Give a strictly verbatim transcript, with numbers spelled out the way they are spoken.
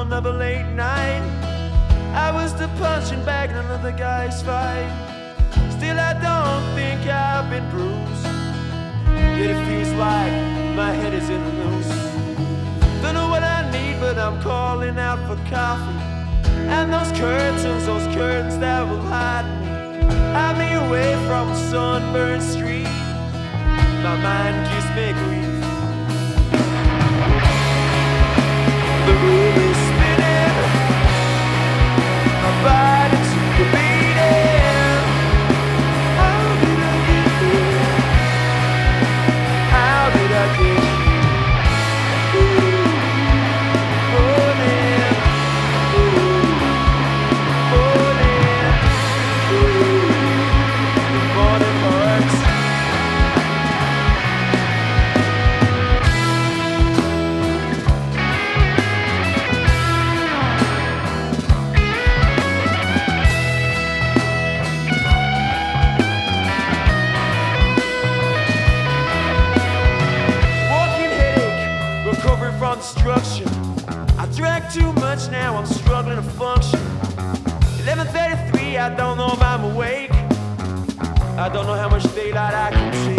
another late night. I was the punching bag in another guy's fight. Still I don't think I've been bruised, yet it feels like my head is in the noose. Don't know what I need, but I'm calling out for coffee, and those curtains, those curtains that will hide me, hide me away from a sunburned street. My mind gives me grief. The room is spinning, my body took a beating. How did I get here? How did I get here? Ooh, falling, ooh, falling, ooh. The morning hurts. Structure. I drank too much, now I'm struggling to function. eleven thirty-three, I don't know if I'm awake. I don't know how much daylight I can see.